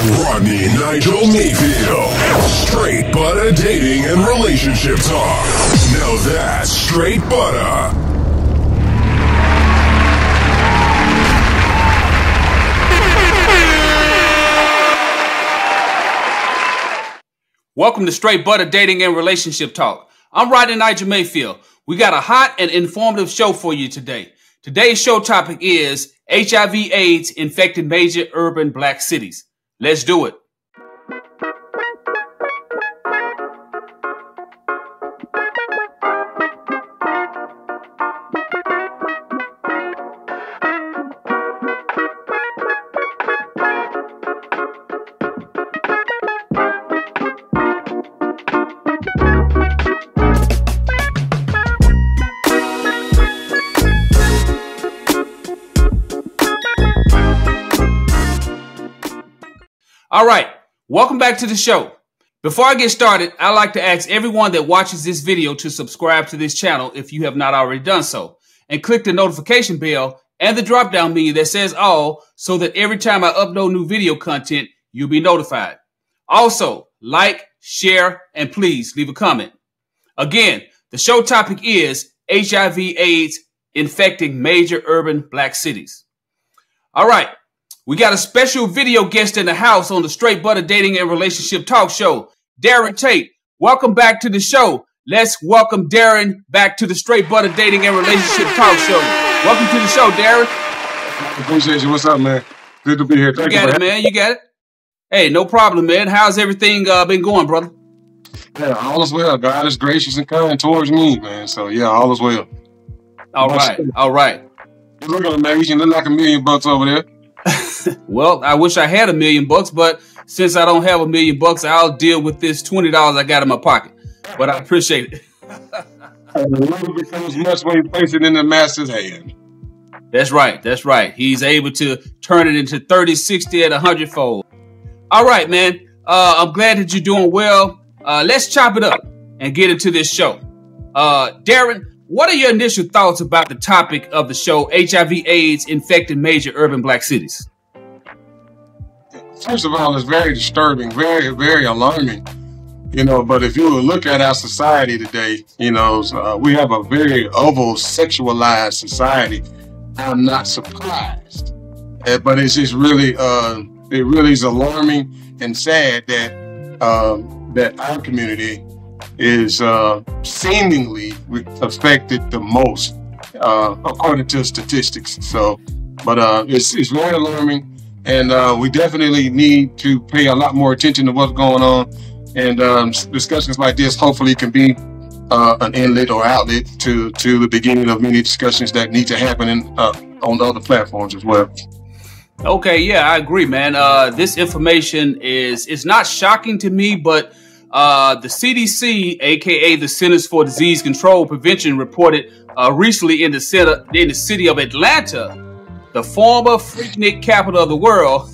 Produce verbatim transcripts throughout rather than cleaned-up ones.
Rodney Nigel Mayfield. Straight Butta Dating and Relationship Talk. Now that's Straight Butta. Welcome to Straight Butta Dating and Relationship Talk. I'm Rodney Nigel Mayfield. We got a hot and informative show for you today. Today's show topic is H I V AIDS infected major urban black cities. Let's do it. All right, welcome back to the show. Before I get started, I'd like to ask everyone that watches this video to subscribe to this channel if you have not already done so, and click the notification bell and the drop-down menu that says all so that every time I upload new video content, you'll be notified. Also, like, share, and please leave a comment. Again, the show topic is H I V AIDS infecting major urban black cities. All right. We got a special video guest in the house on the Straight Butta Dating and Relationship Talk Show, Darren Tate. Welcome back to the show. Let's welcome Darren back to the Straight Butta Dating and Relationship Talk Show. Welcome to the show, Darren. Appreciate you. What's up, man? Good to be here. Thank you. You got it, man. You got it. Hey, no problem, man. How's everything uh, been going, brother? Yeah, all is well. God is gracious and kind towards me, man. So, yeah, all is well. All right. All right. Look at him, man. He's looking like a million bucks over there. Well, I wish I had a million bucks, but since I don't have a million bucks, I'll deal with this twenty dollars I got in my pocket. But I appreciate it. A little becomes much when you place it in the master's hand. That's right. That's right. He's able to turn it into thirty, sixty, and a hundred fold. All right, man. Uh, I'm glad that you're doing well. Uh, let's chop it up and get into this show. Uh, Darren, what are your initial thoughts about the topic of the show, H I V AIDS infecting major urban black cities? First of all, it's very disturbing, very, very alarming, you know, but if you look at our society today, you know, uh, we have a very over-sexualized society. I'm not surprised, uh, but it's just really, uh, it really is alarming and sad that, uh, that our community is uh, seemingly affected the most, uh, according to statistics. So, but uh, it's, it's very alarming, and uh, we definitely need to pay a lot more attention to what's going on. And um, discussions like this hopefully can be uh, an inlet or outlet to, to the beginning of many discussions that need to happen in, uh, on the other platforms as well. Okay, yeah, I agree, man. Uh, this information is, it's not shocking to me, but Uh, the C D C, a k a the Centers for Disease Control Prevention, reported uh, recently in the, center, in the city of Atlanta, the former Freaknik capital of the world,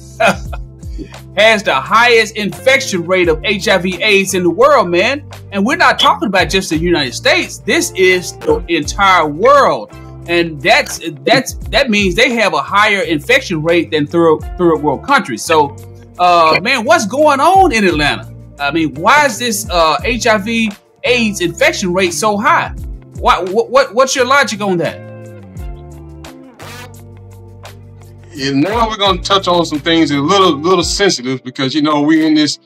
has the highest infection rate of H I V AIDS in the world, man. And we're not talking about just the United States. This is the entire world. And that's, that's, that means they have a higher infection rate than third, third world countries. So, uh, man, what's going on in Atlanta? I mean, why is this uh, H I V AIDS infection rate so high? Why, what, what, what's your logic on that? And now we're going to touch on some things that are a little, little sensitive because, you know, we're in this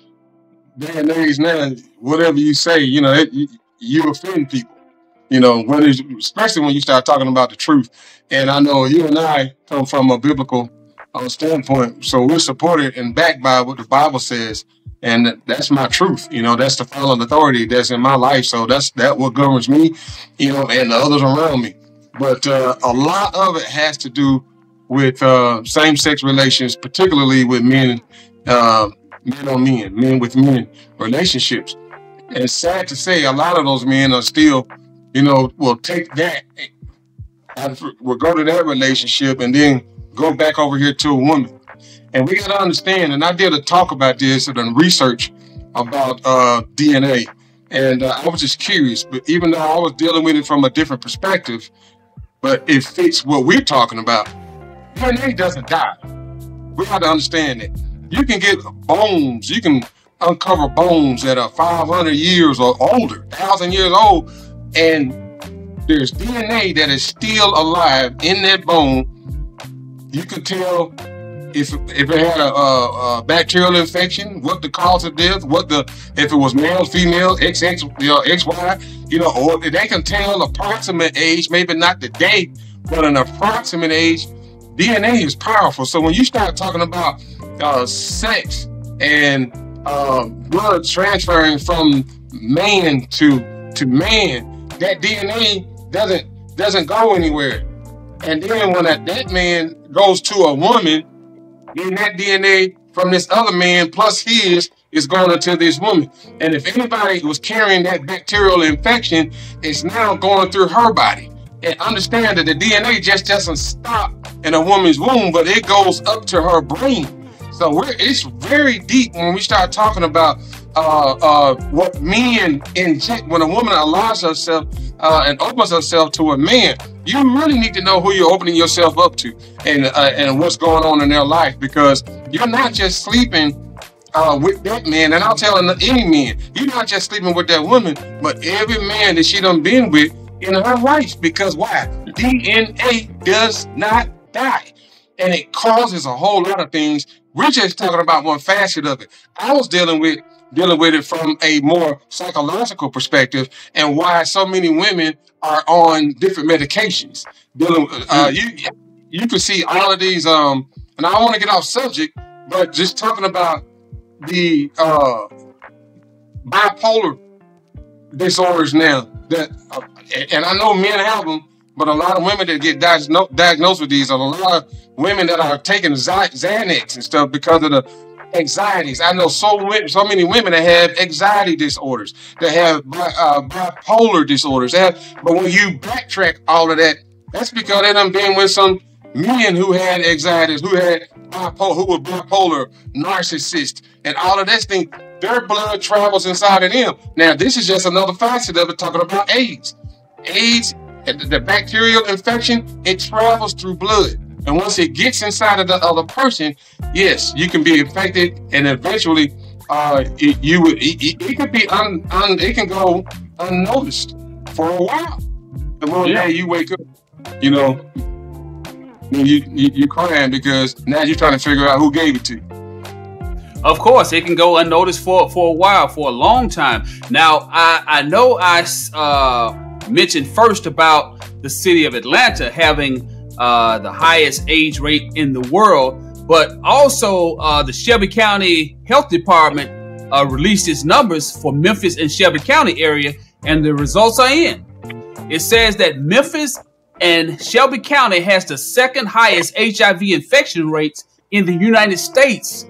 day and age now. Whatever you say, you know, it, you, you offend people. You know, whether, especially when you start talking about the truth. And I know you and I come from a biblical uh, standpoint, so we're supported and backed by what the Bible says. And that's my truth. You know, that's the fallen authority that's in my life. So that's that what governs me, you know, and the others around me. But uh, a lot of it has to do with uh, same-sex relations, particularly with men, uh, men on men, men with men relationships. And it's sad to say a lot of those men are still, you know, will take that, will go to that relationship and then go back over here to a woman. And we got to understand, and I did a talk about this and research about uh, D N A. And uh, I was just curious, but even though I was dealing with it from a different perspective, but it fits what we're talking about. D N A doesn't die. We got to understand that. You can get bones. You can uncover bones that are five hundred years or older, one thousand years old, and there's D N A that is still alive in that bone. You can tell if if it had a, a, a bacterial infection, what the cause of death, what the if it was male, female, X X, you know, X Y, you know, or they can tell approximate age, maybe not the date, but an approximate age. D N A is powerful. So when you start talking about uh, sex and uh, blood transferring from man to to man, that D N A doesn't doesn't go anywhere. And then when that, that man goes to a woman, then that D N A from this other man plus his is going to this woman. And if anybody was carrying that bacterial infection, it's now going through her body. And understand that the D N A just doesn't stop in a woman's womb, but it goes up to her brain. So we're, it's very deep when we start talking about uh, uh, what men inject. When a woman allows herself uh, and opens herself to a man, you really need to know who you're opening yourself up to and, uh, and what's going on in their life, because you're not just sleeping uh, with that man. And I'll tell any man, you're not just sleeping with that woman, but every man that she done been with in her life. Because why? D N A does not die, and it causes a whole lot of things. We're just talking about one facet of it. I was dealing with dealing with it from a more psychological perspective, and why so many women are on different medications. Dealing, uh, you you can see all of these. Um, and I don't want to get off subject, but just talking about the uh, bipolar disorders now. That uh, and I know men have them, but a lot of women that get diagnosed diagnosed with these are a lot of women that are taking Xanax and stuff because of the anxieties. I know so so many women that have anxiety disorders, that have uh, bipolar disorders. They have, but when you backtrack all of that, that's because they done been with some men who had anxieties, who had bipolar, who were bipolar, narcissist, and all of that thing. Their blood travels inside of them. Now, this is just another facet of it, talking about AIDS. AIDS, the bacterial infection, it travels through blood. And once it gets inside of the other person, yes, you can be infected, and eventually uh, it, you would, it, it could be un, un, it can go unnoticed for a while. And one yeah. day you wake up, you know, you, you, you're crying because now you're trying to figure out who gave it to you. Of course, it can go unnoticed for, for a while, for a long time. Now, I, I know I uh, mentioned first about the city of Atlanta having uh, the highest AIDS rate in the world, but also uh, the Shelby County Health Department uh, released its numbers for Memphis and Shelby County area, and the results are in. It says that Memphis and Shelby County has the second highest H I V infection rates in the United States,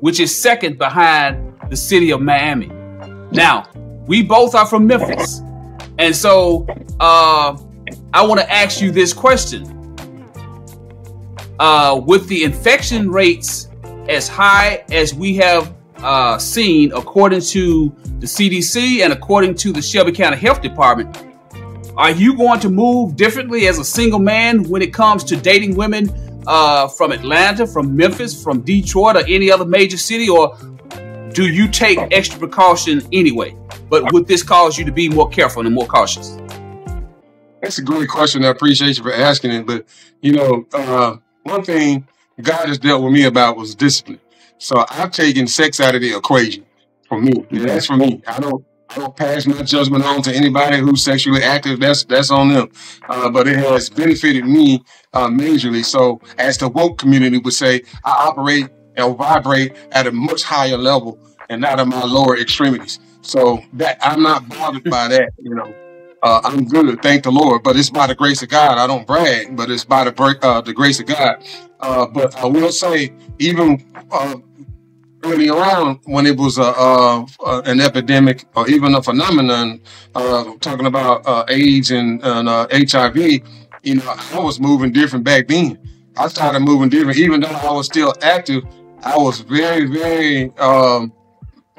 which is second behind the city of Miami. Now, we both are from Memphis. And so uh, I want to ask you this question. Uh, with the infection rates as high as we have uh, seen, according to the C D C and according to the Shelby County Health Department, are you going to move differently as a single man when it comes to dating women Uh, from Atlanta, from Memphis, from Detroit, or any other major city? Or do you take extra precaution anyway? But would this cause you to be more careful and more cautious? That's a great question. I appreciate you for asking it. But, you know, uh, one thing God has dealt with me about was discipline. So I've taken sex out of the equation for me. Yeah. That's for me. I don't I don't pass my judgment on to anybody who's sexually active. That's that's on them. Uh, but it has benefited me uh, majorly. So as the woke community would say, I operate and vibrate at a much higher level and not at my lower extremities. So that I'm not bothered by that. You know, uh, I'm good. Thank the Lord. But it's by the grace of God. I don't brag, but it's by the uh, the grace of God. Uh, but I will say, even Uh, early on, when it was a, uh, uh, an epidemic or even a phenomenon, uh, talking about uh, AIDS and, and uh, H I V, you know, I was moving different back then. I started moving different, even though I was still active. I was very, very, um,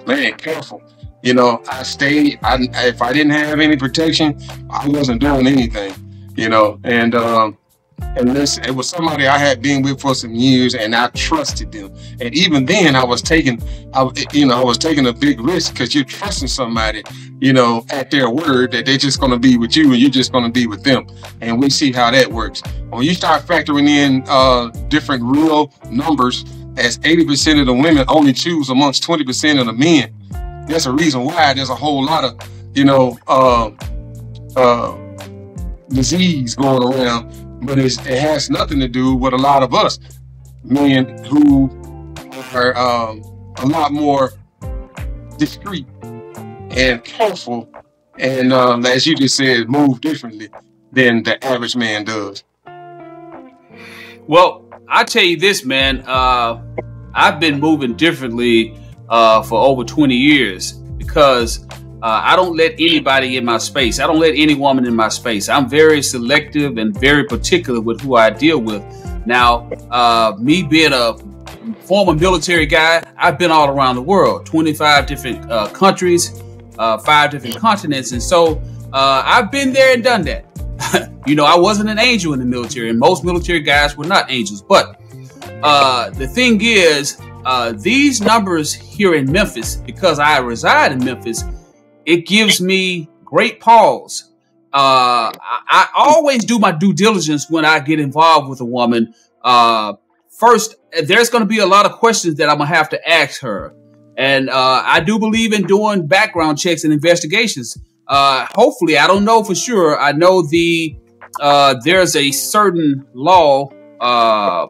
man, careful. You know, I stayed. I, if I didn't have any protection, I wasn't doing anything. You know, and um, And listen, it was somebody I had been with for some years, and I trusted them. And even then, I was taking, I, you know, I was taking a big risk, because you're trusting somebody, you know, at their word that they're just going to be with you, and you're just going to be with them. And we see how that works. When you start factoring in uh, different real numbers, as eighty percent of the women only choose amongst twenty percent of the men, that's a reason why there's a whole lot of, you know, uh, uh, disease going around. But it's, it has nothing to do with a lot of us men who are um, a lot more discreet and careful, and um, as you just said, move differently than the average man does. Well, I tell you this, man, uh, I've been moving differently uh, for over twenty years, because Uh, I don't let anybody in my space. I don't let any woman in my space. I'm very selective and very particular with who I deal with. Now, uh, me being a former military guy, I've been all around the world, twenty-five different uh, countries, uh, five different continents. And so uh, I've been there and done that. You know, I wasn't an angel in the military, and most military guys were not angels. But uh, the thing is, uh, these numbers here in Memphis, because I reside in Memphis, it gives me great pause. Uh, I, I always do my due diligence when I get involved with a woman. Uh, first, there's going to be a lot of questions that I'm going to have to ask her. And uh, I do believe in doing background checks and investigations. Uh, hopefully, I don't know for sure. I know the uh, there's a certain law, uh,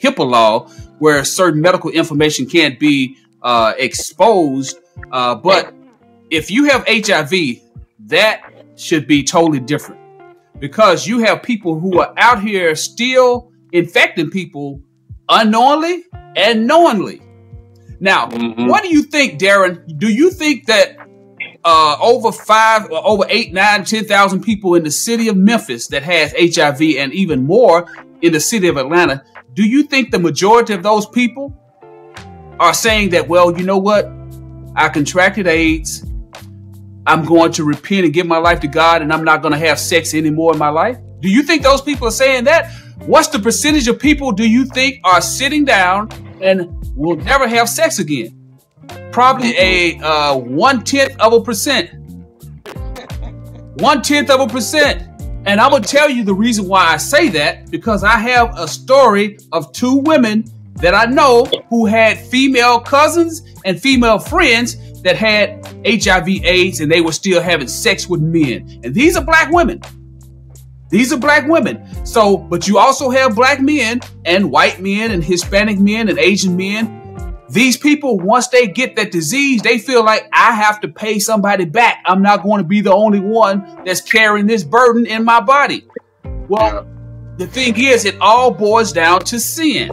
HIPAA law, where certain medical information can't be uh, exposed. Uh, but if you have H I V, that should be totally different, because you have people who are out here still infecting people unknowingly and knowingly. Now, mm-hmm. What do you think, Darren? Do you think that uh, over five or over eight, nine, ten thousand people in the city of Memphis that has H I V, and even more in the city of Atlanta, do you think the majority of those people are saying that, well, you know what? I contracted AIDS. I'm going to repent and give my life to God, and I'm not going to have sex anymore in my life? Do you think those people are saying that? What's the percentage of people do you think are sitting down and will never have sex again? Probably a uh, one-tenth of a percent. One-tenth of a percent. And I'm going to tell you the reason why I say that, because I have a story of two women that I know who had female cousins and female friends that had H I V AIDS, and they were still having sex with men. And these are black women. These are black women. So, but you also have black men and white men and Hispanic men and Asian men. These people, once they get that disease, they feel like, I have to pay somebody back. I'm not going to be the only one that's carrying this burden in my body. Well, the thing is, it all boils down to sin.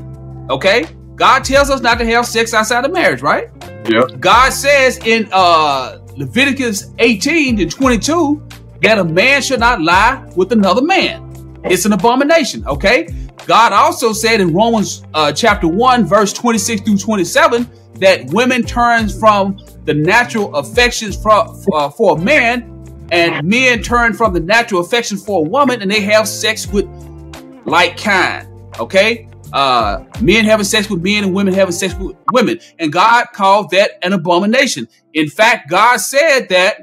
Okay? God tells us not to have sex outside of marriage, right? Yep. God says in uh, Leviticus eighteen to twenty-two that a man should not lie with another man. It's an abomination, okay? God also said in Romans uh, chapter one, verse twenty-six through twenty-seven, that women turn from the natural affections for, uh, for a man, and men turn from the natural affection for a woman, and they have sex with like kind, okay? Uh, men having sex with men and women having sex with women. And God called that an abomination. In fact, God said that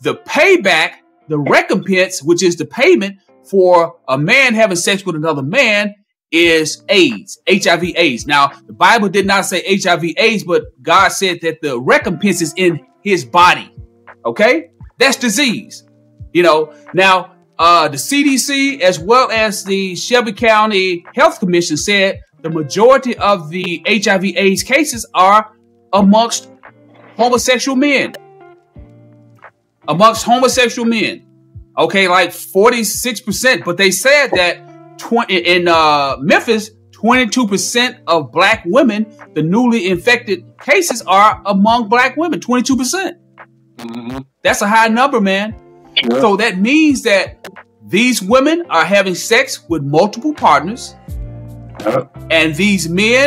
the payback, the recompense, which is the payment for a man having sex with another man, is AIDS, H I V AIDS. Now, the Bible did not say H I V AIDS, but God said that the recompense is in his body. Okay? That's disease. You know, now, Uh, the C D C, as well as the Shelby County Health Commission, said the majority of the H I V AIDS cases are amongst homosexual men. Amongst homosexual men. Okay, like forty-six percent. But they said that twenty, in uh, Memphis, twenty-two percent of black women, the newly infected cases are among black women, twenty-two percent. Mm-hmm. That's a high number, man. So that means that these women are having sex with multiple partners, and these men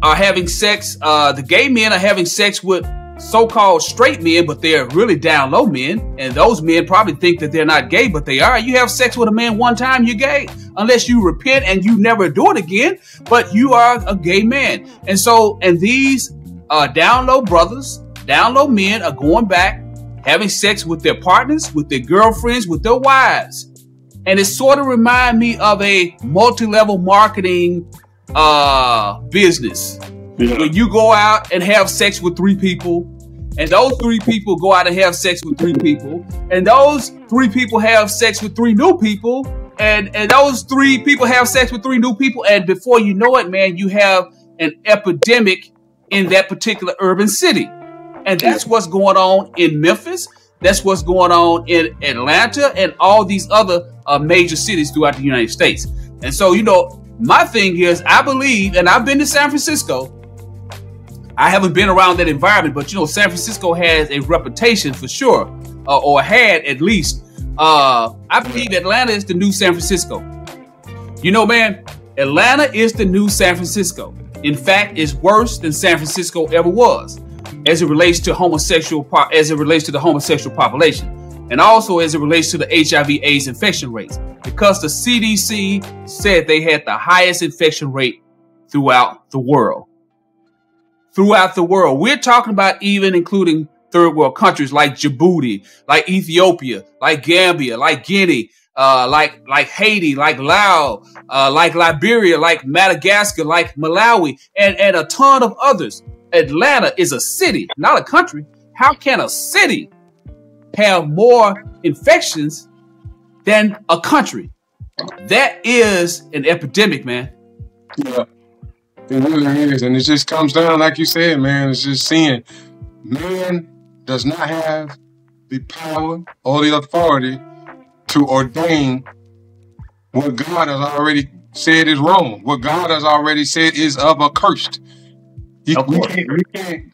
are having sex, uh, the gay men are having sex with so-called straight men, but they're really down low men, and those men probably think that they're not gay, but they are. You have sex with a man one time, you're gay, unless you repent and you never do it again, but you are a gay man. And so, and these uh, down low brothers, down low men are going back, having sex with their partners, with their girlfriends, with their wives. And it sort of reminds me of a multi-level marketing uh, business. Yeah. When you go out and have sex with three people, and those three people go out and have sex with three people, and those three people have sex with three new people, and, and those three people have sex with three new people, and before you know it, man, you have an epidemic in that particular urban city. And that's what's going on in Memphis. That's what's going on in Atlanta and all these other uh, major cities throughout the United States. And so, you know, my thing is, I believe, and I've been to San Francisco. I haven't been around that environment, but, you know, San Francisco has a reputation for sure, uh, or had at least. Uh, I believe Atlanta is the new San Francisco. You know, man, Atlanta is the new San Francisco. In fact, it's worse than San Francisco ever was, as it relates to homosexual, as it relates to the homosexual population, and also as it relates to the H I V AIDS infection rates, because the C D C said they had the highest infection rate throughout the world. Throughout the world, we're talking about even including third world countries like Djibouti, like Ethiopia, like Gambia, like Guinea, uh, like like Haiti, like Laos, uh, like Liberia, like Madagascar, like Malawi, and and a ton of others. Atlanta is a city, not a country. How can a city have more infections than a country? That is an epidemic, man. Yeah, it really is. And it just comes down, like you said, man, it's just seeing man does not have the power or the authority to ordain what God has already said is wrong, what God has already said is of accursed. You, we can't, we can't,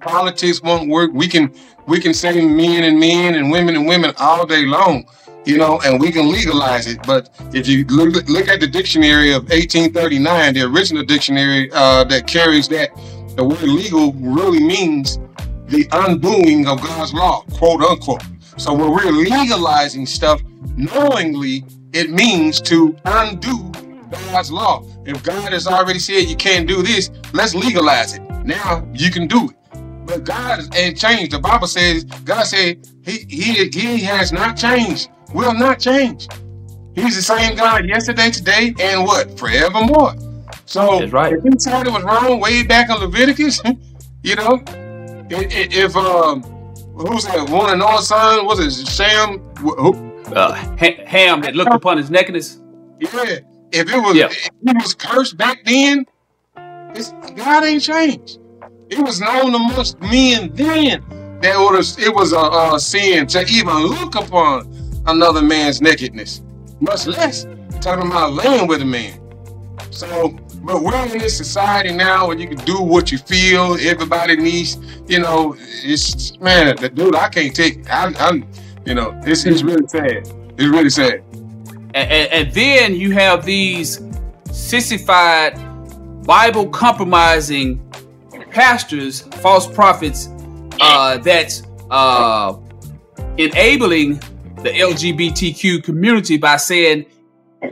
politics won't work. We can we can say men and men and women and women all day long, you know, and we can legalize it. But if you look, look at the dictionary of eighteen thirty-nine, the original dictionary uh, that carries that, the word legal really means the undoing of God's law, quote unquote. So when we're legalizing stuff knowingly, it means to undo God's law. If God has already said you can't do this, let's legalize it. Now you can do it. But God ain't changed. The Bible says, God said he, he, he has not changed, will not change. He's the same God yesterday, today, and what? Forevermore. So that's right. If he said it was wrong way back in Leviticus, you know, if, if um, who's that one and all son? Was it Shem? Who? Uh, Ham that looked upon his nakedness. Yeah. If it was, yeah. if it was cursed back then, it's, God ain't changed. It was known amongst men then that it was, it was a, a sin to even look upon another man's nakedness, much less talking about laying with a man. So, but we're in this society now where you can do what you feel. Everybody needs, you know, it's man, the dude, I can't take it. I, I'm, you know, it's it's really sad. It's really sad. And, and, and then you have these sissified, Bible compromising pastors, false prophets, uh, that's uh, enabling the L G B T Q community by saying,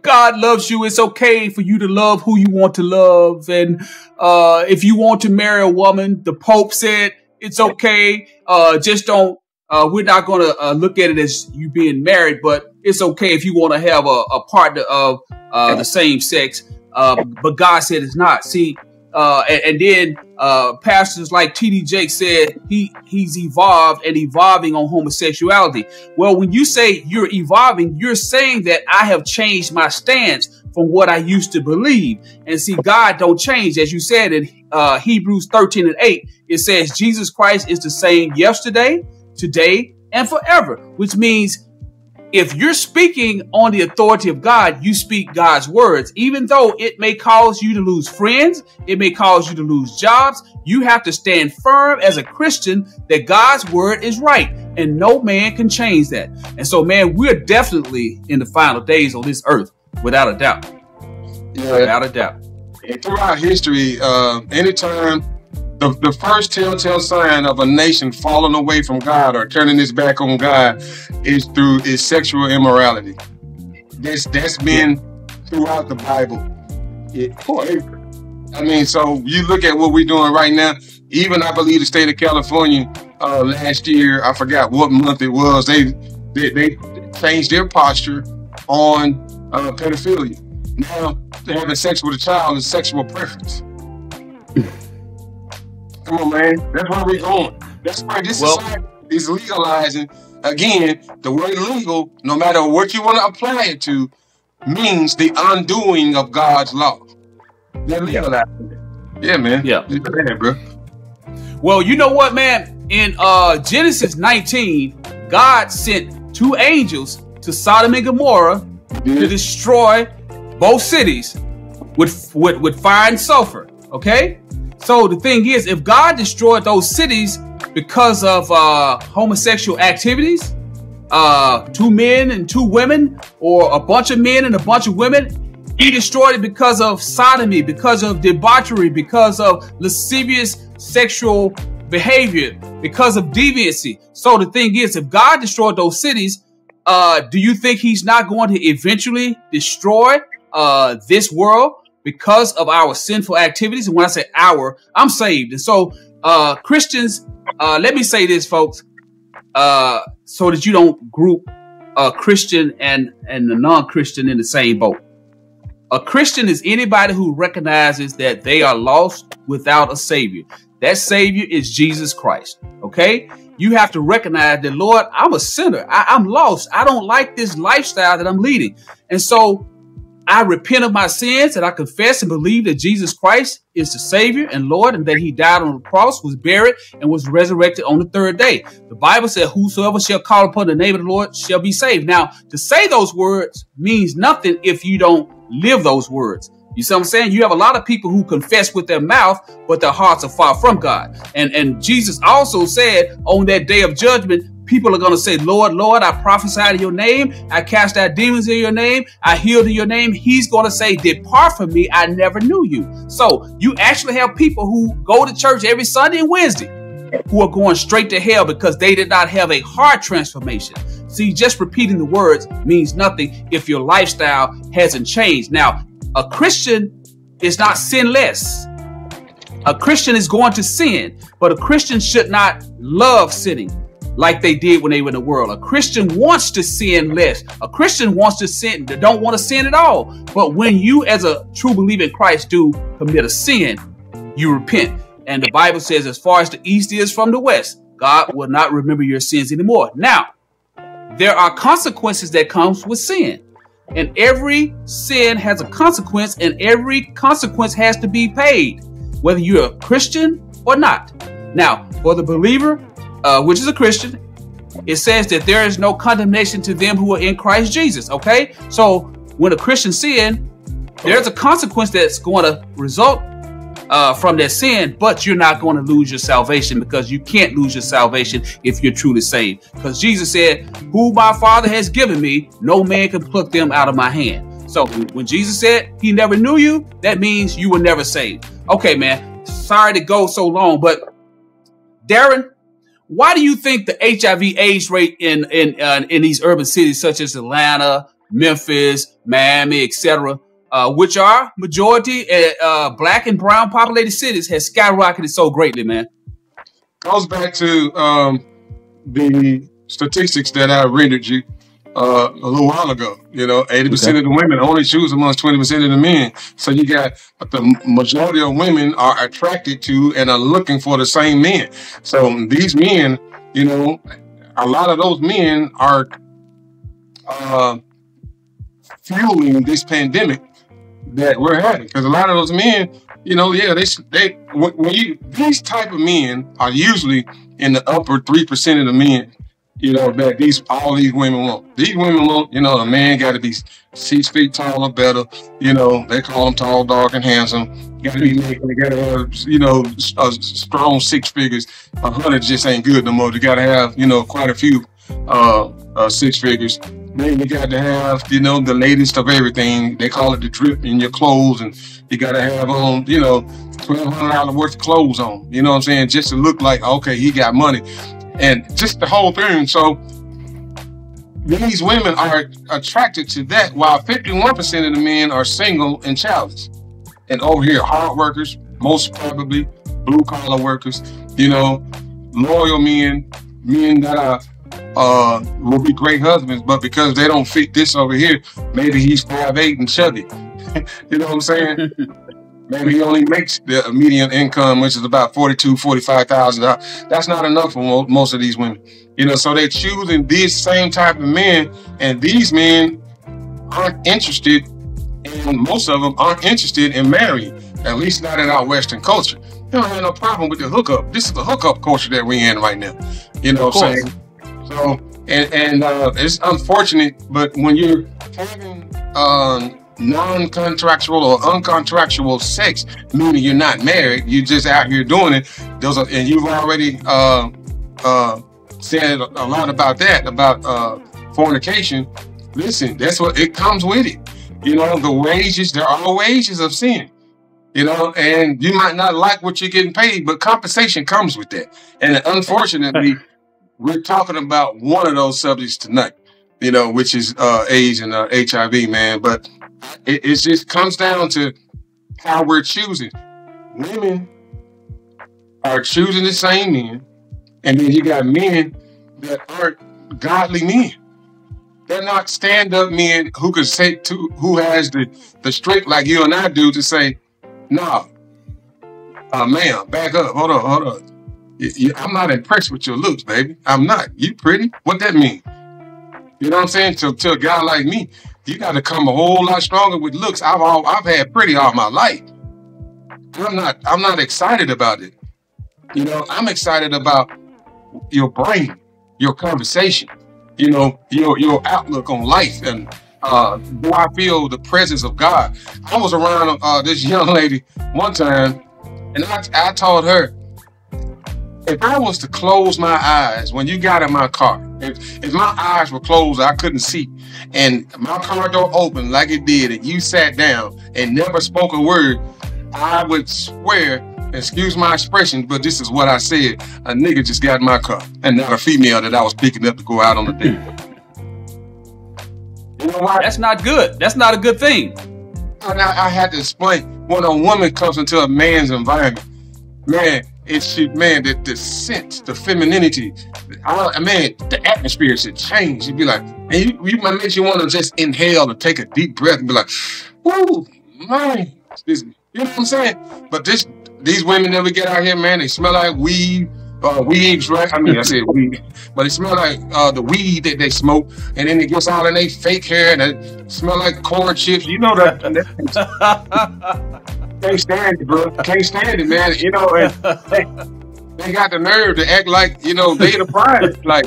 God loves you. It's okay for you to love who you want to love. And uh, if you want to marry a woman, the Pope said it's okay. Uh, just don't. Uh, we're not going to uh, look at it as you being married, but it's okay if you want to have a, a partner of uh, the same sex. Uh, but God said it's not. See, uh, and, and then uh, pastors like T D Jakes said he he's evolved and evolving on homosexuality. Well, when you say you're evolving, you're saying that I have changed my stance from what I used to believe. And see, God don't change. As you said in uh, Hebrews thirteen and eight, it says Jesus Christ is the same yesterday, today, and forever, which means if you're speaking on the authority of God, you speak God's words, even though it may cause you to lose friends. It may cause you to lose jobs. You have to stand firm as a Christian that God's word is right and no man can change that. And so, man, we're definitely in the final days on this earth, without a doubt. Yeah. Without a doubt. Throughout history, uh, anytime The, the first telltale sign of a nation falling away from God or turning its back on God is through is sexual immorality. That's, that's been throughout the Bible. It, I mean, so you look at what we're doing right now. Even I believe the state of California uh, last year, I forgot what month it was, they they, they changed their posture on uh, pedophilia. Now having sex with a child is sexual preference. Come on, man. That's where we're going. That's where this well, society is legalizing. Again, the word legal, no matter what you want to apply it to, means the undoing of God's law. They're legalizing it. Yeah, man. Yeah. Man, bro. Well, you know what, man? In uh, Genesis nineteen, God sent two angels to Sodom and Gomorrah yeah. to destroy both cities with, with, with fire and sulfur, okay? So the thing is, if God destroyed those cities because of uh, homosexual activities, uh, two men and two women, or a bunch of men and a bunch of women, He destroyed it because of sodomy, because of debauchery, because of lascivious sexual behavior, because of deviancy. So the thing is, if God destroyed those cities, uh, do you think He's not going to eventually destroy uh, this world because of our sinful activities? And when I say our, I'm saved. And so uh, Christians, uh, let me say this, folks, uh, so that you don't group a Christian and, and a non-Christian in the same boat. A Christian is anybody who recognizes that they are lost without a Savior. That Savior is Jesus Christ, okay? You have to recognize that, Lord, I'm a sinner. I, I'm lost. I don't like this lifestyle that I'm leading. And so I repent of my sins and I confess and believe that Jesus Christ is the Savior and Lord and that He died on the cross, was buried, and was resurrected on the third day. The Bible said, whosoever shall call upon the name of the Lord shall be saved. Now, to say those words means nothing if you don't live those words. You see what I'm saying? You have a lot of people who confess with their mouth, but their hearts are far from God. And and Jesus also said on that day of judgment, people are going to say, Lord, Lord, I prophesied in your name. I cast out demons in your name. I healed in your name. He's going to say, depart from me. I never knew you. So you actually have people who go to church every Sunday and Wednesday who are going straight to hell because they did not have a heart transformation. See, just repeating the words means nothing if your lifestyle hasn't changed. Now, a Christian is not sinless. A Christian is going to sin, but a Christian should not love sinning like they did when they were in the world. A Christian wants to sin less. A Christian wants to sin, they don't want to sin at all. But when you, as a true believer in Christ, do commit a sin, you repent. And the Bible says, as far as the east is from the west, God will not remember your sins anymore. Now, there are consequences that comes with sin, and every sin has a consequence, and every consequence has to be paid, whether you're a Christian or not. Now, for the believer, uh, which is a Christian, it says that there is no condemnation to them who are in Christ Jesus. OK, so when a Christian sin, there's a consequence that's going to result Uh, from that sin, but you're not going to lose your salvation, because you can't lose your salvation if you're truly saved. Because Jesus said, who my Father has given me, no man can pluck them out of my hand. So when Jesus said He never knew you, that means you were never saved. Okay, man, sorry to go so long, but Darren, why do you think the H I V AIDS rate in, in, uh, in these urban cities such as Atlanta, Memphis, Miami, et cetera, Uh, which are majority uh, black and brown populated cities, has skyrocketed so greatly, man? Goes back to um, the statistics that I rendered you uh, a little while ago. You know, eighty percent okay. of the women only choose amongst twenty percent of the men. So you got the majority of women are attracted to and are looking for the same men. So these men, you know, a lot of those men are uh, fueling this pandemic that we're having, because a lot of those men, you know, yeah, they they when you these type of men are usually in the upper three percent of the men, you know, that these all these women want. These women want, you know, a man got to be six feet tall or better. You know, they call him tall, dark, and handsome. Got to be, they got to have, you know, a strong six figures. A hundred just ain't good no more. You got to have, you know, quite a few uh, uh six figures. Then you got to have, you know, the latest of everything. They call it the drip in your clothes, and you got to have on, you know, twelve hundred dollars worth of clothes on, you know what I'm saying? Just to look like, okay, he got money, and just the whole thing. So these women are attracted to that, while fifty-one percent of the men are single and childless. And over here, hard workers, most probably blue collar workers, you know, loyal men, men that are, uh, will be great husbands, but because they don't fit this over here, maybe he's five eight and chubby. You know what I'm saying? Maybe he only makes the median income, which is about forty-two, forty-five thousand dollars. That's not enough for most of these women. You know, so they're choosing these same type of men, and these men aren't interested, and most of them aren't interested in marrying, at least not in our Western culture. They don't have no problem with the hookup. This is the hookup culture that we're in right now. You know what I'm saying? So, and, and uh, it's unfortunate, but when you're having um, non-contractual or uncontractual sex, meaning you're not married, you're just out here doing it. Those are, and you've already uh, uh, said a lot about that, about uh, fornication. Listen, that's what it comes with it. You know, the wages, there are wages of sin. You know, and you might not like what you're getting paid, but compensation comes with that. And unfortunately, we're talking about one of those subjects tonight, you know, which is uh, AIDS and uh, H I V, man. But It, it just comes down to how we're choosing. Women are choosing the same men, and then you got men that aren't godly men. They're not stand-up men who could say to who has the the strength like you and I do to say, "Nah, uh, ma'am, back up, hold up, hold up. You, you, I'm not impressed with your looks, baby. I'm not. You pretty? What that mean? You know what I'm saying? To, to a guy like me." You got to come a whole lot stronger with looks. I've all, I've had pretty all my life. I'm not I'm not excited about it. You know, I'm excited about your brain, your conversation, you know, your your outlook on life, and uh, do I feel the presence of God? I was around uh, this young lady one time, and I I told her, if I was to close my eyes when you got in my car, if, if my eyes were closed, I couldn't see, and my car door opened like it did, and you sat down and never spoke a word, I would swear, excuse my expression, but this is what I said: a nigga just got in my car, and not a female that I was picking up to go out on a date. You know why? That's not good. That's not a good thing. And I, I had to explain, when a woman comes into a man's environment, man, it should, man, the, the sense, the femininity, I, man, the atmosphere should change. You'd be like, and you, you might make you want to just inhale and take a deep breath and be like, woo, man, excuse me. You know what I'm saying? But this, these women that we get out here, man, they smell like weed, uh, weeds, right? I mean, I said weed, but they smell like uh, the weed that they smoke, and then it gets all in their fake hair, and it smell like corn chips. You know that. that Can't stand it, bro. Can't stand it, man. You know, and they, they got the nerve to act like, you know, they the prize. Like,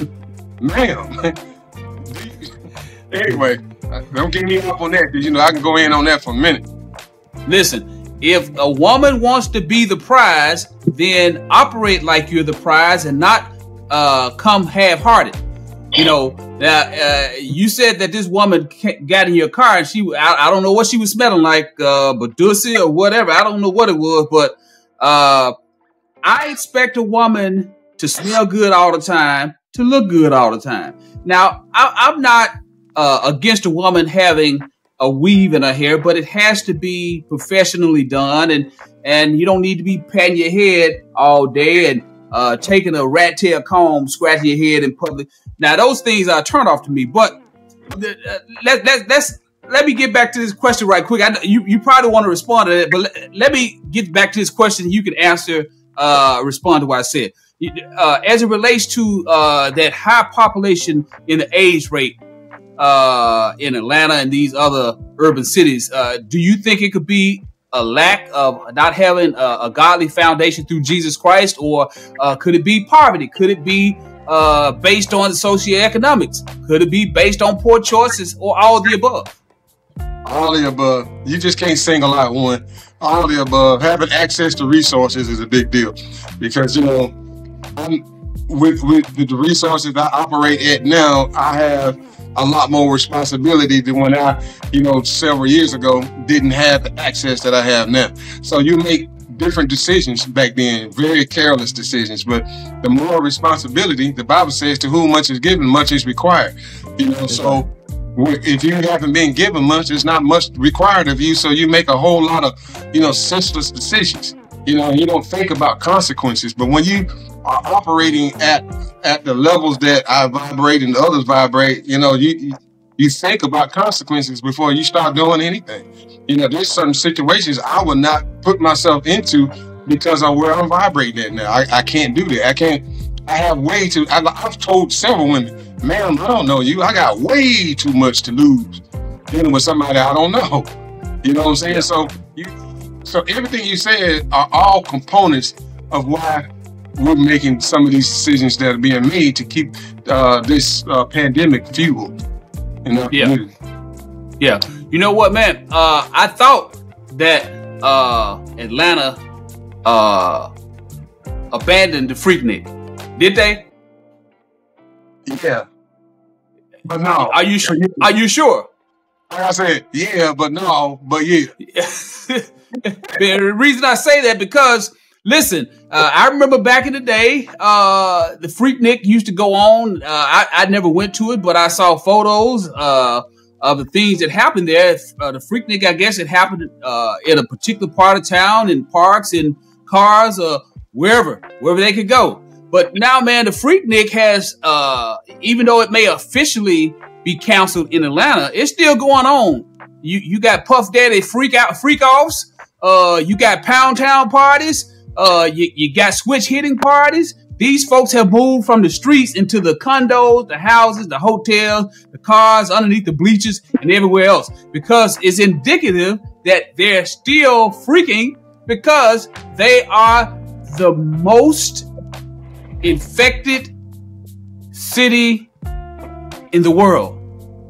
ma'am. Anyway, don't get me up on that, because, you know, I can go in on that for a minute. Listen, if a woman wants to be the prize, then operate like you're the prize and not uh, come half-hearted. You know, uh, uh, you said that this woman got in your car, and she, I, I don't know what she was smelling like, uh, Badusi or whatever. I don't know what it was, but uh, I expect a woman to smell good all the time, to look good all the time. Now, I, I'm not uh, against a woman having a weave in her hair, but it has to be professionally done, and, and you don't need to be patting your head all day and Uh, taking a rat tail comb, scratching your head in public. Now, those things are a turnoff to me. But th th let let let's, let me get back to this question right quick. I, you you probably want to respond to it, but let, let me get back to this question. You can answer, uh, respond to what I said uh, as it relates to uh, that high population in the age rate uh, in Atlanta and these other urban cities. Uh, do you think it could be a lack of not having a, a godly foundation through Jesus Christ, or uh, could it be poverty? Could it be uh, based on socioeconomics? Could it be based on poor choices, or all of the above? All of the above. You just can't single out one. All of the above. Having access to resources is a big deal, because, you know, I'm, with, with the resources I operate at now, I have a lot more responsibility than when I, you know, several years ago didn't have the access that I have now. So you make different decisions back then, very careless decisions. But the more responsibility, the Bible says, to whom much is given, much is required. You know, so if you haven't been given much, there's not much required of you. So you make a whole lot of, you know, senseless decisions. You know, you don't think about consequences. But when you are operating at at the levels that I vibrate and others vibrate, you know, you you think about consequences before you start doing anything. You know, there's certain situations I would not put myself into because of where I'm vibrating at now. I, I can't do that. I can't. I have way too. I, I've told several women, "Ma'am, I don't know you. I got way too much to lose dealing with somebody I don't know." You know what I'm saying? So you, so everything you said are all components of why we're making some of these decisions that are being made to keep uh, this uh, pandemic fueled. In our yeah, community. yeah. You know what, man? Uh, I thought that uh, Atlanta uh, abandoned the Freaknik. Did they? Yeah. But no. Are you sure? Are you sure? Like I said, yeah, but no, but yeah. The reason I say that because, listen, uh, I remember back in the day, uh, the Freaknik used to go on. Uh, I, I never went to it, but I saw photos uh, of the things that happened there. Uh, the Freaknik, I guess, it happened uh, in a particular part of town, in parks, in cars, or uh, wherever, wherever they could go. But now, man, the Freaknik has, uh, even though it may officially be canceled in Atlanta, it's still going on. You you got Puff Daddy freak out, freak offs. Uh, you got Pound Town parties. Uh, you, you got switch hitting parties. These folks have moved from the streets into the condos, the houses, the hotels, the cars, underneath the bleachers, and everywhere else because it's indicative that they're still freaking because they are the most infected city in the world.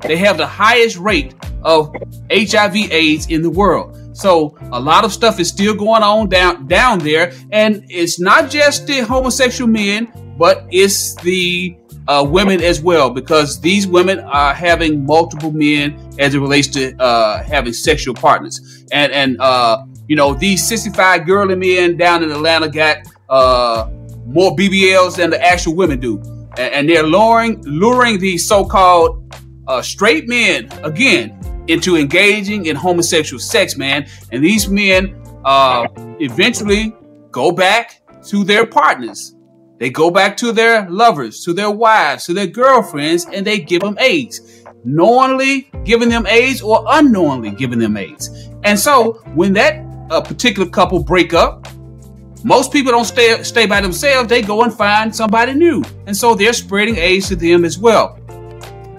They have the highest rate of H I V AIDS in the world. So a lot of stuff is still going on down down there. And it's not just the homosexual men, but it's the uh, women as well, because these women are having multiple men as it relates to uh, having sexual partners. And, and uh, you know, these sixty-five girly men down in Atlanta got uh, more B B Ls than the actual women do. And they're luring, luring these so-called uh, straight men, again, into engaging in homosexual sex, man. And these men uh, eventually go back to their partners. They go back to their lovers, to their wives, to their girlfriends, and they give them AIDS. Knowingly giving them AIDS or unknowingly giving them AIDS. And so when that uh, particular couple break up, most people don't stay stay by themselves. They go and find somebody new. And so they're spreading AIDS to them as well.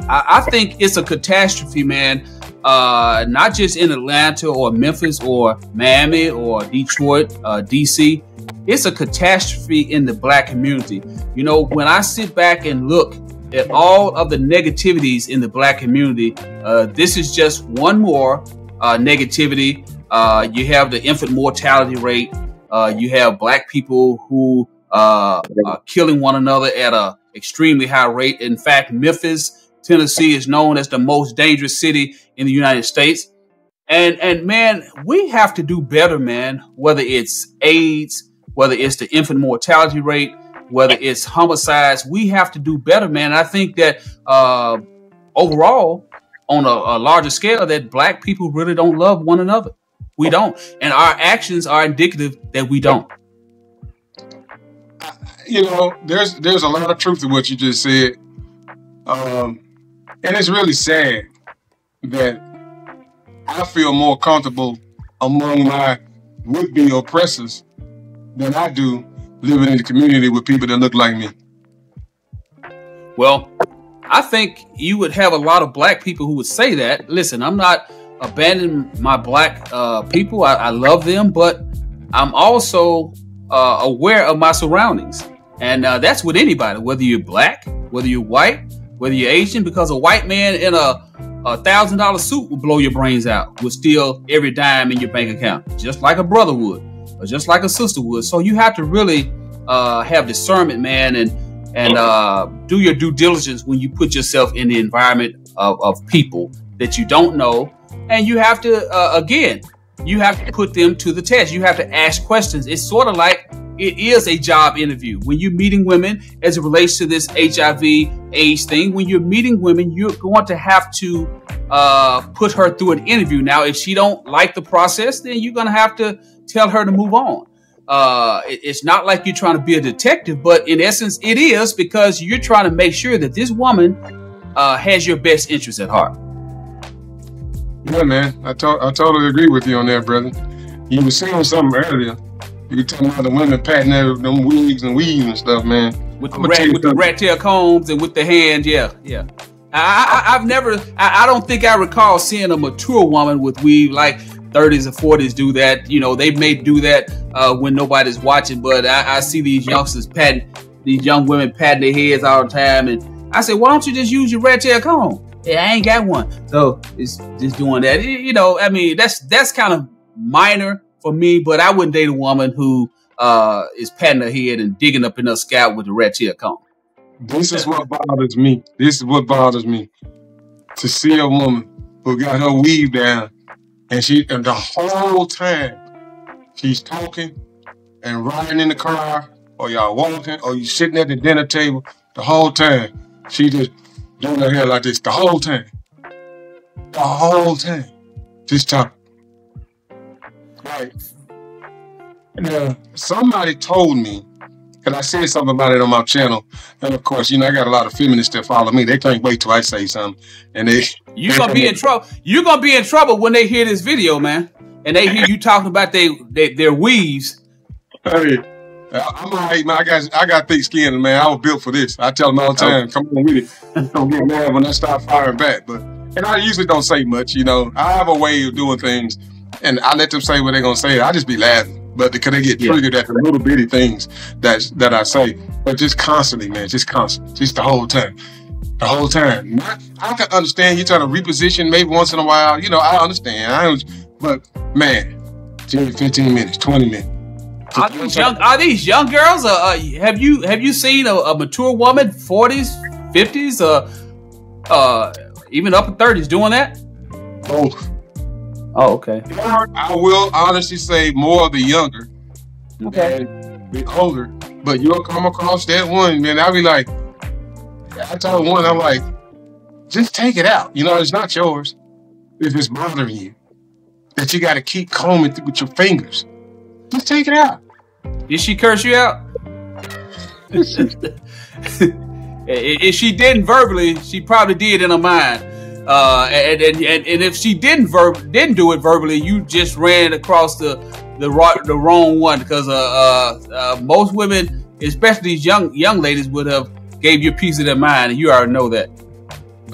I, I think it's a catastrophe, man. Uh, not just in Atlanta or Memphis or Miami or Detroit, uh, D C. It's a catastrophe in the black community. You know, when I sit back and look at all of the negativities in the black community, uh, this is just one more uh, negativity. Uh, you have the infant mortality rate. Uh, you have black people who uh, are killing one another at an extremely high rate. In fact, Memphis, Tennessee is known as the most dangerous city in the United States. And, and man, we have to do better, man, whether it's AIDS, whether it's the infant mortality rate, whether it's homicides, we have to do better, man. And I think that uh, overall, on a, a larger scale, that black people really don't love one another. We don't. And our actions are indicative that we don't. You know, there's, there's a lot of truth to what you just said. Um, And it's really sad that I feel more comfortable among my would-be oppressors than I do living in the community with people that look like me. Well, I think you would have a lot of black people who would say that. Listen, I'm not abandoning my black uh, people. I, I love them, but I'm also uh, aware of my surroundings. And uh, that's with anybody, whether you're black, whether you're white, whether you're Asian, because a white man in a a thousand dollar suit will blow your brains out, will steal every dime in your bank account, just like a brother would, or just like a sister would. So you have to really uh, have discernment, man, and and uh, do your due diligence when you put yourself in the environment of, of people that you don't know. And you have to, uh, again, you have to put them to the test. You have to ask questions. It's sort of like it is a job interview. When you're meeting women as it relates to this H I V AIDS thing, when you're meeting women, you're going to have to uh, put her through an interview. Now, if she don't like the process, then you're going to have to tell her to move on. Uh, it, it's not like you're trying to be a detective, but in essence, it is, because you're trying to make sure that this woman uh, has your best interest at heart. Yeah, man, I, to I totally agree with you on that, brother. You were saying something earlier. You were talking about the women patting their, them wigs and weaves and stuff, man. With the, rat, with the rat tail combs and with the hand, yeah, yeah. I, I, I've never, I, I don't think I recall seeing a mature woman with weave. Like thirties and forties do that. You know, they may do that uh, when nobody's watching, but I, I see these youngsters patting, these young women patting their heads all the time. And I say, why don't you just use your rat tail comb? Yeah, I ain't got one. So it's just doing that. It, you know, I mean, that's that's kind of minor for me, but I wouldn't date a woman who uh, is patting her head and digging up in her scalp with a rat tail comb. This is what bothers me. This is what bothers me. To see a woman who got her weave down and she and the whole time she's talking and riding in the car, or y'all walking, or you sitting at the dinner table, the whole time she just doing her hair like this the whole time. The whole time. Just talking. Like, and, uh, somebody told me, because I said something about it on my channel. And of course, you know, I got a lot of feminists that follow me. They can't wait till I say something. And they You're gonna be in trouble. You're gonna be in trouble when they hear this video, man. And they hear you talking about they, they their weaves. Hey. I'm all right, man. I got, I got thick skin, man. I was built for this. I tell them all the time, come on with it. Don't get mad when I start firing back. But and I usually don't say much, you know. I have a way of doing things, and I let them say what they're gonna say. I just be laughing, but because they get triggered yeah. at the little bitty things that that I say. But just constantly, man, just constantly, just the whole time, the whole time. Not, I can understand you trying to reposition maybe once in a while, you know. I understand. I, but man, ten, fifteen minutes, twenty minutes. Are these young, are these young girls? Uh, have you have you seen a, a mature woman, forties, fifties, uh, uh, even upper thirties, doing that? Both. Oh, okay. I will honestly say more of the younger, okay, than the older. But you'll come across that one, man. I'll be like, I told one, I'm like, just take it out. You know, it's not yours. If it's bothering you, that you got to keep combing through with your fingers. Just take it out. Did she curse you out? If she didn't verbally, she probably did in her mind. Uh, and, and and and if she didn't verb didn't do it verbally, you just ran across the the the wrong one, because uh, uh, uh, most women, especially these young young ladies, would have gave you a piece of their mind, and you already know that.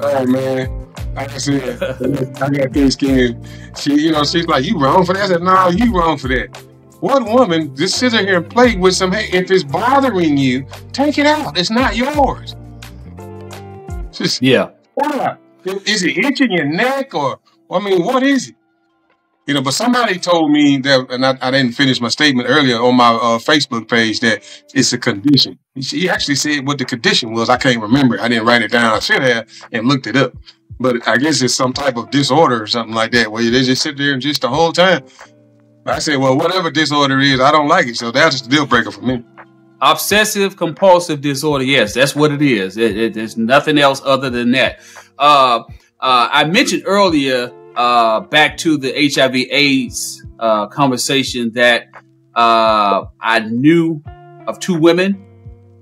Oh man. Like I said, I got thin skin. She, you know, she's like, you wrong for that. I said, no, you wrong for that. What woman just sit here and play with some, hey, if it's bothering you, take it out. It's not yours. Just, yeah. Why? Is it itching your neck, or, I mean, what is it? You know, but somebody told me that, and I, I didn't finish my statement earlier on my uh, Facebook page, that it's a condition. She actually said what the condition was. I can't remember it. I didn't write it down. I should have and looked it up. But I guess it's some type of disorder or something like that, where they just sit there and just the whole time. I say, well, whatever disorder is, I don't like it. So that's the deal breaker for me. Obsessive compulsive disorder. Yes, that's what it is. It, it, there's nothing else other than that. Uh, uh, I mentioned earlier, uh, back to the H I V AIDS uh, conversation, that uh, I knew of two women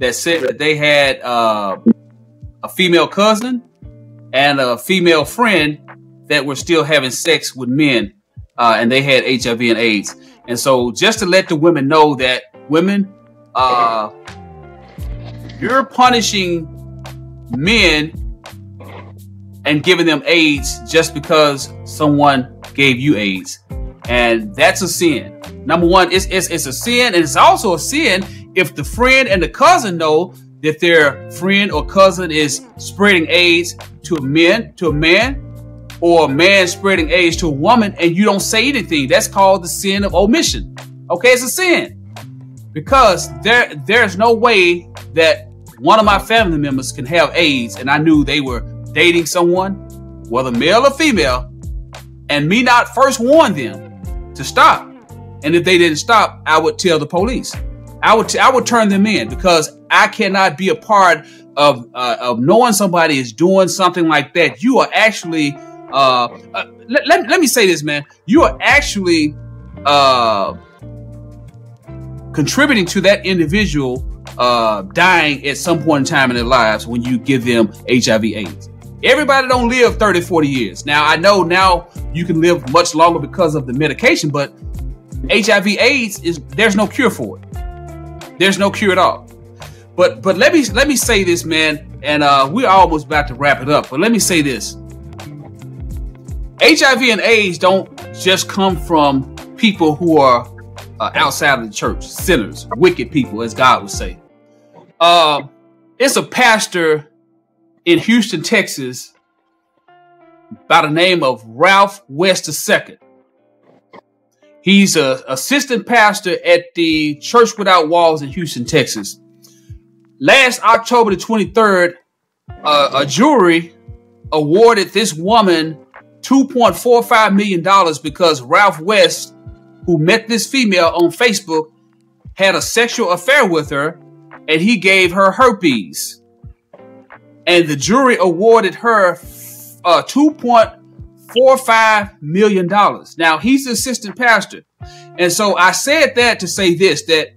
that said that they had uh, a female cousin and a female friend that were still having sex with men. Uh, and they had H I V and AIDS. And so just to let the women know that, women, uh, you're punishing men and giving them AIDS just because someone gave you AIDS. And that's a sin. Number one, it's, it's, it's a sin. And it's also a sin if the friend and the cousin know that their friend or cousin is spreading AIDS to a man, to a man, or a man spreading AIDS to a woman, and you don't say anything. That's called the sin of omission. Okay, it's a sin. Because there, there's no way that one of my family members can have AIDS, and I knew they were dating someone whether male or female, and me not first warn them to stop. And if they didn't stop, I would tell the police. I would t- I would turn them in, because I cannot be a part of uh, of knowing somebody is doing something like that. You are actually uh, uh, let, let, let me say this, man. You are actually uh, contributing to that individual uh, dying at some point in time in their lives when you give them H I V AIDS. Everybody don't live thirty, forty years. Now, I know now you can live much longer because of the medication, but H I V AIDS is, there's no cure for it. There's no cure at all. But but let me let me say this, man, and uh, we're almost about to wrap it up. But let me say this: H I V and AIDS don't just come from people who are uh, outside of the church, sinners, wicked people, as God would say. Uh, it's a pastor in Houston, Texas, by the name of Ralph West the Second. He's an assistant pastor at the Church Without Walls in Houston, Texas. Last October the twenty-third, uh, a jury awarded this woman two point four five million dollars because Ralph West, who met this female on Facebook, had a sexual affair with her, and he gave her herpes. And the jury awarded her uh, two point four five million dollars. Now, he's the assistant pastor. And so I said that to say this, that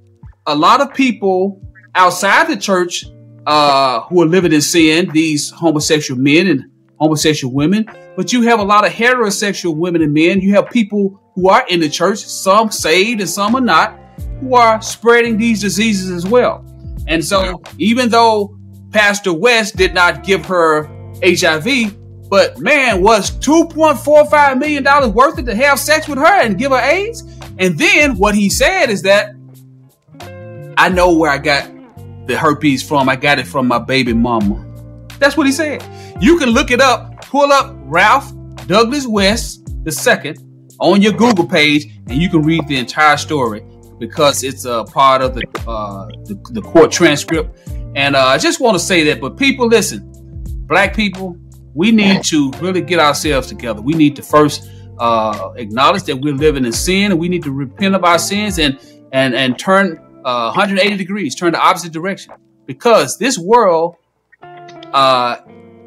a lot of people outside the church uh, who are living in sin, these homosexual men and homosexual women, but you have a lot of heterosexual women and men. You have people who are in the church, some saved and some are not, who are spreading these diseases as well. And so even though Pastor West did not give her H I V, but man, was two point four five million dollars worth it to have sex with her and give her AIDS? And then what he said is that, I know where I got the herpes from. I got it from my baby mama. That's what he said. You can look it up, pull up Ralph Douglas West the Second on your Google page, and you can read the entire story because it's a part of the, uh, the, the court transcript. And uh, I just want to say that, but people, listen, black people, we need to really get ourselves together. We need to first uh, acknowledge that we're living in sin, and we need to repent of our sins and and and turn uh, one hundred eighty degrees, turn the opposite direction. Because this world, uh,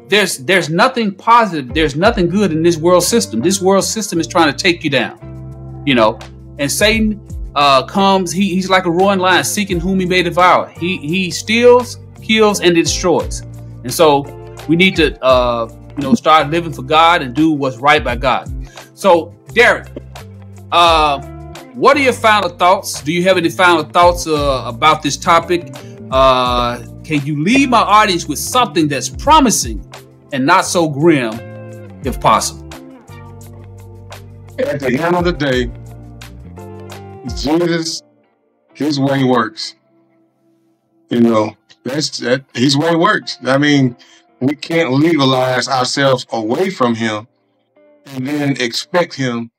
there's there's nothing positive, there's nothing good in this world system. This world system is trying to take you down, you know. And Satan uh, comes; he, he's like a roaring lion, seeking whom he may devour. He he steals, kills, and destroys. And so, we need to, uh, you know, start living for God and do what's right by God. So, Darren, uh, what are your final thoughts? Do you have any final thoughts uh, about this topic? Uh, can you leave my audience with something that's promising and not so grim, if possible? At the end of the day, Jesus, his way works. You know, that's that. His way works. I mean, we can't legalize ourselves away from him and then expect him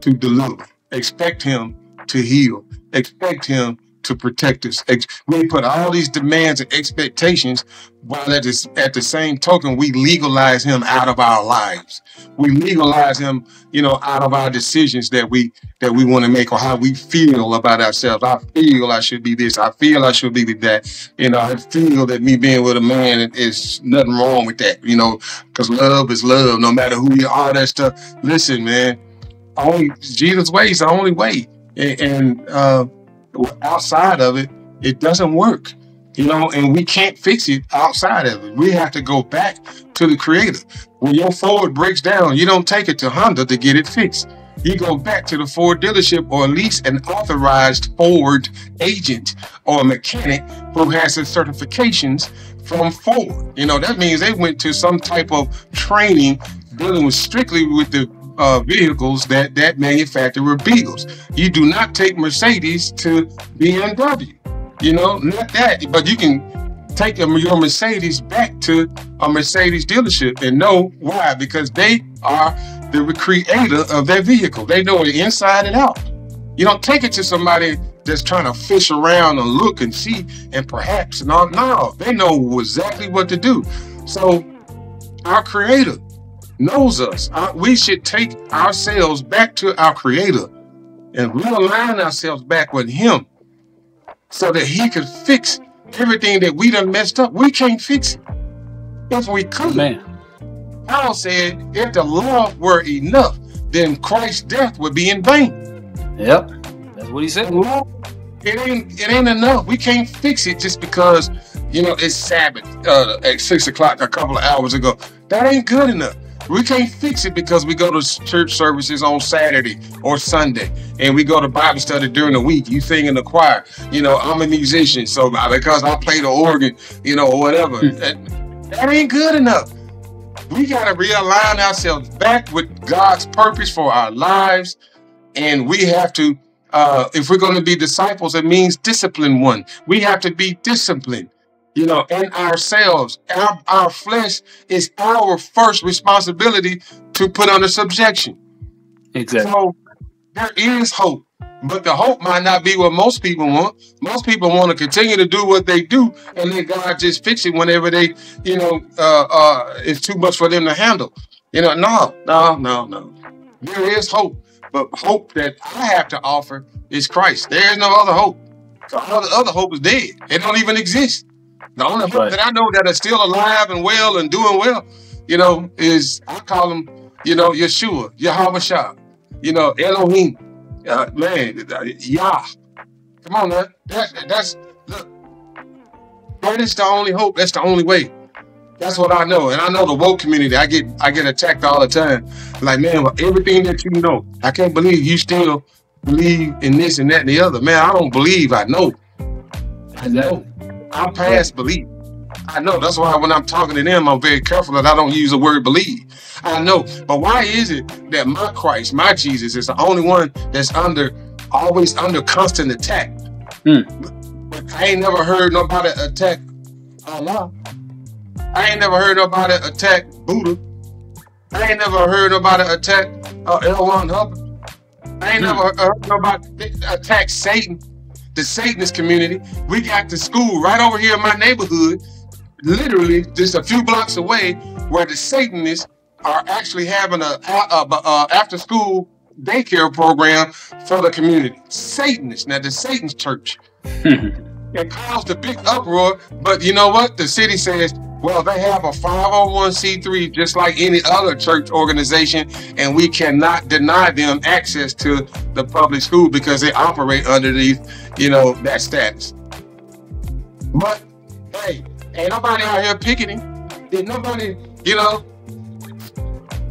to deliver, expect him to heal, expect him to protect us. We put all these demands and expectations, while at the, at the same token, we legalize him out of our lives. We legalize him, you know, out of our decisions that we that we want to make, or how we feel about ourselves. I feel I should be this. I feel I should be that. You know, I feel that me being with a man is nothing wrong with that, you know, because love is love, no matter who you are, that stuff. Listen, man, only Jesus' way is the only way. And, and uh, outside of it, it doesn't work, you know, and we can't fix it outside of it. We have to go back to the creator. When your Ford breaks down, you don't take it to Honda to get it fixed. You go back to the Ford dealership, or at least an authorized Ford agent or mechanic who has the certifications from Ford. You know, that means they went to some type of training dealing with strictly with the Uh, vehicles that that manufacturer builds. You do not take Mercedes to B M W, you know, not that. But you can take a, your Mercedes back to a Mercedes dealership and know why, because they are the creator of that vehicle. They know it inside and out. You don't take it to somebody that's trying to fish around and look and see and perhaps not. No, they know exactly what to do. So our creator knows us. Uh, we should take ourselves back to our Creator and realign ourselves back with Him so that He can fix everything that we done messed up. We can't fix it. If we could, man. Paul said, if the law were enough, then Christ's death would be in vain. Yep, that's what he said. The law, it ain't, it ain't enough. We can't fix it just because, you know, it's Sabbath uh, at six o'clock a couple of hours ago. That ain't good enough. We can't fix it because we go to church services on Saturday or Sunday, and we go to Bible study during the week. You sing in the choir. You know, I'm a musician, so because I play the organ, you know, or whatever, that, that ain't good enough. We got to realign ourselves back with God's purpose for our lives, and we have to, uh, if we're going to be disciples, it means discipline one. We have to be disciplined. You know, in ourselves, our, our flesh is our first responsibility to put under subjection. Exactly. So there is hope, but the hope might not be what most people want. Most people want to continue to do what they do, and then God just fix it whenever they, you know, uh, uh, it's too much for them to handle. You know, no, no, no, no. There is hope, but hope that I have to offer is Christ. There is no other hope. The other, other hope is dead. It don't even exist. The only hope right. that I know that are still alive and well and doing well, you know, is I call him, you know, Yeshua, Yahweh Shah, you know, Elohim, uh, man, uh, Yah. Come on, man. That, that's, look, that is the only hope. That's the only way. That's what I know. And I know the woke community, I get, I get attacked all the time. Like, man, well, everything that you know, I can't believe you still believe in this and that and the other. Man, I don't believe, I know. I know. I'm past belief. I know. That's why when I'm talking to them, I'm very careful that I don't use the word believe. I know. But why is it that my Christ, my Jesus, is the only one that's under, always under constant attack? Hmm. I ain't never heard nobody attack Allah. I ain't never heard nobody attack Buddha. I ain't never heard nobody attack uh, L. Ron Hubbard. I ain't hmm. never heard nobody attack Satan. The Satanist community. We got the school right over here in my neighborhood, literally just a few blocks away, where the Satanists are actually having a, a, a, a after school daycare program for the community. Satanists. Now the Satanist church. It caused a big uproar, but you know what? The city says, well, they have a five oh one c three just like any other church organization, and we cannot deny them access to the public school because they operate underneath, you know, that status. But, hey, ain't nobody out here picketing. Did nobody, you know,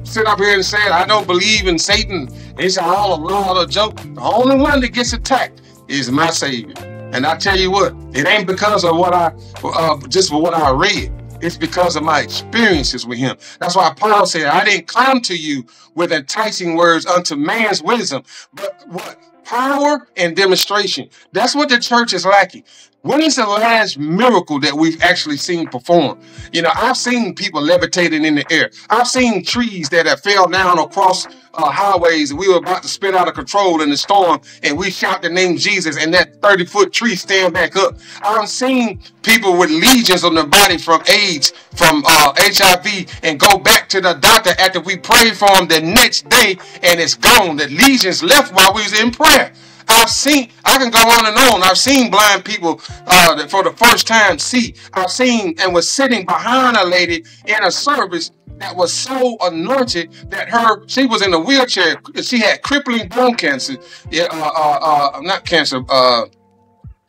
sit up here and say, I don't believe in Satan. It's all a lot of joke. The only one that gets attacked is my Savior. And I tell you what, it ain't because of what I, uh, just for what I read. It's because of my experiences with him. That's why Paul said, I didn't come to you with enticing words unto man's wisdom, but what? Power and demonstration. That's what the church is lacking. When is the last miracle that we've actually seen performed? You know, I've seen people levitating in the air. I've seen trees that have fell down across uh, highways, and we were about to spit out of control in the storm, and we shout the name Jesus, and that thirty-foot tree stand back up. I've seen people with legions on their body from AIDS, from uh, H I V, and go back to the doctor after we prayed for them the next day, and it's gone. The legions left while we was in prayer. I've seen, I can go on and on. I've seen blind people uh, that for the first time see. I've seen and was sitting behind a lady in a service that was so anointed that her, she was in a wheelchair. She had crippling bone cancer, uh, uh, uh, not cancer, uh,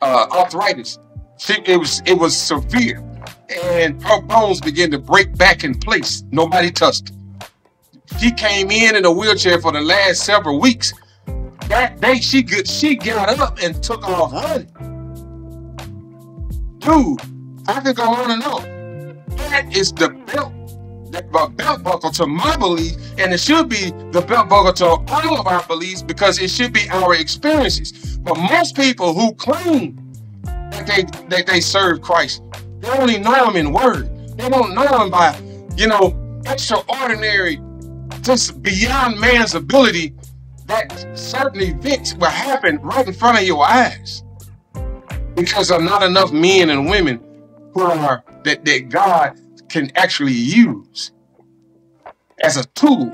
uh, arthritis. She, it was, it was severe. And her bones began to break back in place. Nobody touched her. She came in in a wheelchair for the last several weeks. That day she good she got up and took off honey. Dude, I could go on and on. That is the belt, the belt buckle to my belief, and it should be the belt buckle to all of our beliefs because it should be our experiences. But most people who claim that they that they serve Christ, they only know him in word. They don't know him by, you know, extraordinary, just beyond man's ability. That certain events will happen right in front of your eyes because there are not enough men and women who are that, that God can actually use. as a tool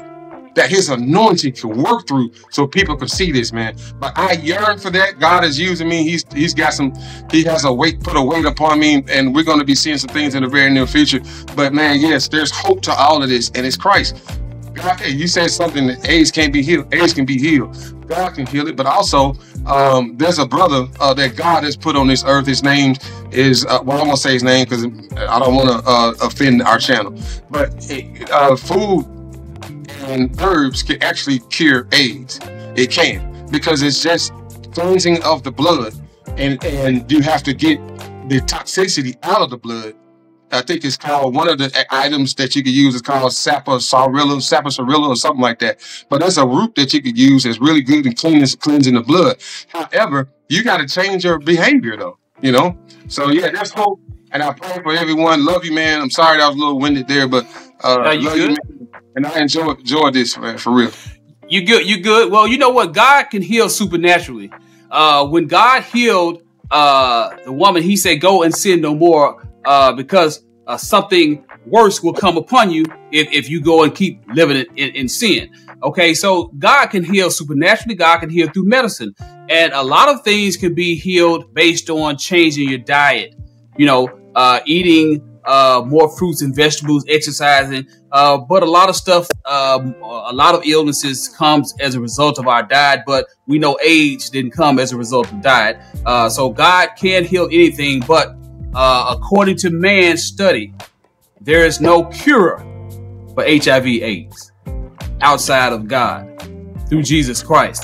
that his anointing can work through so people can see this, man. But I yearn for that. God is using me. He's He's got some, he has a weight, put a weight upon me, and we're going to be seeing some things in the very near future. But man, yes, there's hope to all of this, and it's Christ. God, you said something that AIDS can't be healed. AIDS can be healed. God can heal it. But also, um, there's a brother uh, that God has put on this earth. His name is, uh, well, I won't say his name because I don't want to uh, offend our channel. But uh, food and herbs can actually cure AIDS. It can, because it's just cleansing of the blood, and and you have to get the toxicity out of the blood. I think it's called, one of the items that you could use is called sappasorilla, sappasorilla or something like that. But that's a root that you could use that's really good in cleansing, cleansing the blood. However, you got to change your behavior though, you know? So yeah, that's hope. And I pray for everyone. Love you, man. I'm sorry that I was a little winded there, but uh, no, you love good? You, man. And I enjoy, enjoy this, man, for real. You good, you good. Well, you know what? God can heal supernaturally. Uh, when God healed uh, the woman, he said, go and sin no more. Uh, because uh, something worse will come upon you if, if you go and keep living in, in, in sin. Okay, so God can heal supernaturally. God can heal through medicine. And a lot of things can be healed based on changing your diet. You know, uh, eating uh, more fruits and vegetables, exercising. Uh, but a lot of stuff, um, a lot of illnesses comes as a result of our diet. But we know AIDS didn't come as a result of diet. Uh, so God can heal anything, but Uh, according to man's study, there is no cure for H I V AIDS outside of God through Jesus Christ.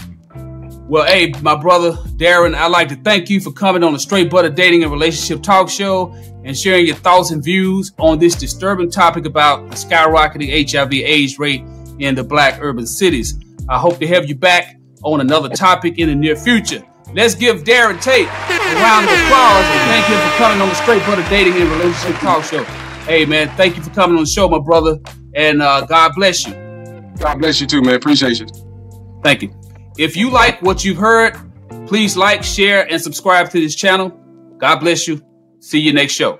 Well, hey, my brother, Darren, I'd like to thank you for coming on the Straight Butta Dating and Relationship Talk Show and sharing your thoughts and views on this disturbing topic about the skyrocketing H I V AIDS rate in the black urban cities. I hope to have you back on another topic in the near future. Let's give Darren Tate a round of applause and thank him for coming on the Straight Butta Dating and Relationship Talk Show. Hey, man, thank you for coming on the show, my brother, and uh, God bless you. God bless you too, man. Appreciate you. Thank you. If you like what you've heard, please like, share, and subscribe to this channel. God bless you. See you next show.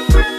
you.